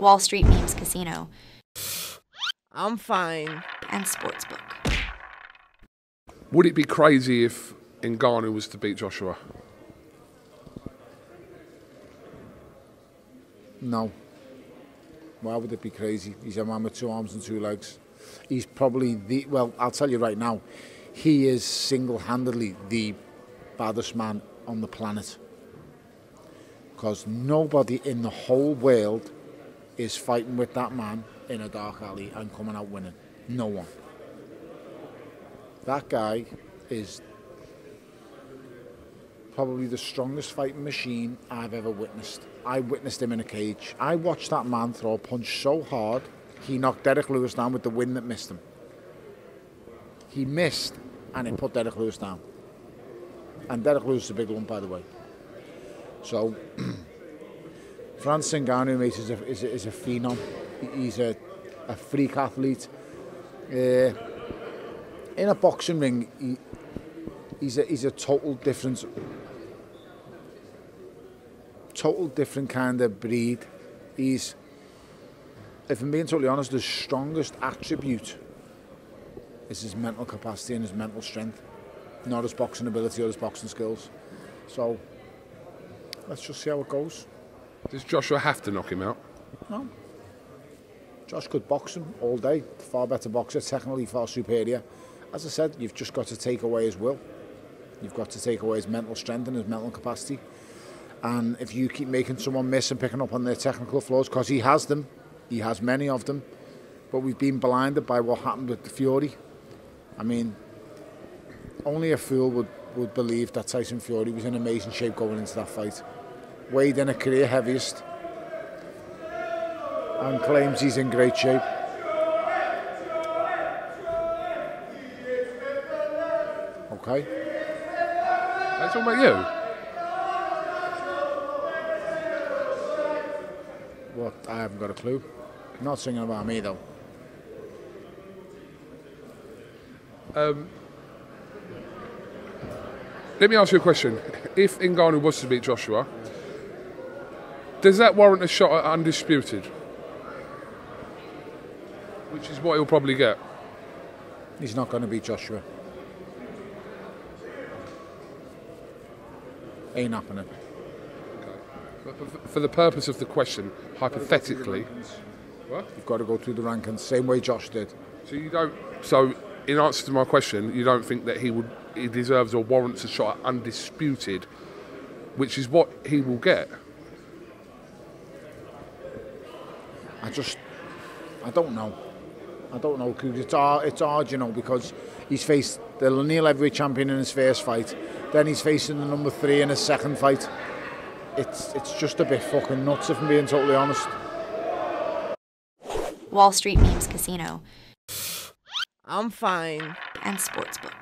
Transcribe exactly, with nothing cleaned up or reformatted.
Wall Street Memes Casino. I'm fine. And Sportsbook. Would it be crazy if Ngannou was to beat Joshua? No. Why would it be crazy? He's a man with two arms and two legs. He's probably the, well, I'll tell you right now, he is single-handedly the baddest man on the planet. Because nobody in the whole world is fighting with that man in a dark alley and coming out winning. No one. That guy is probably the strongest fighting machine I've ever witnessed. I witnessed him in a cage. I watched that man throw a punch so hard, he knocked Derek Lewis down with the wind that missed him. He missed, and it put Derek Lewis down. And Derek Lewis is a big one, by the way. So, Francis Ngannou, mate, is a, is a, is a phenom. He's a, a freak athlete. Uh, in a boxing ring, he, he's, a, he's a total different... total different kind of breed. He's, if I'm being totally honest, the strongest attribute is his mental capacity and his mental strength, not his boxing ability or his boxing skills. So, let's just see how it goes. Does Joshua have to knock him out? No. Josh could box him all day, far better boxer, technically far superior. As I said, you've just got to take away his will. You've got to take away his mental strength and his mental capacity. And if you keep making someone miss and picking up on their technical flaws, because he has them, he has many of them, but we've been blinded by what happened with the Fury. I mean, only a fool would, would believe that Tyson Fury was in amazing shape going into that fight. Weighed in at career heaviest and claims he's in great shape. Okay. That's all about you. What? I haven't got a clue. I'm not singing about me though. Um, let me ask you a question. If Ngannou was to beat Joshua, does that warrant a shot at Undisputed? Which is what he'll probably get. He's not going to beat Joshua. Ain't happening. But for the purpose of the question, hypothetically, what? You've got to go through the rankings, same way Josh did. So you don't. So in answer to my question, you don't think that he would, he deserves or warrants a shot at Undisputed, which is what he will get. I just, I don't know. I don't know. It's hard. It's hard, you know, because he's faced the lineal heavyweight champion in his first fight, then he's facing the number three in his second fight. It's, it's just a bit fucking nuts, if I'm being totally honest. Wall Street Memes Casino. I'm fine. And Sportsbook.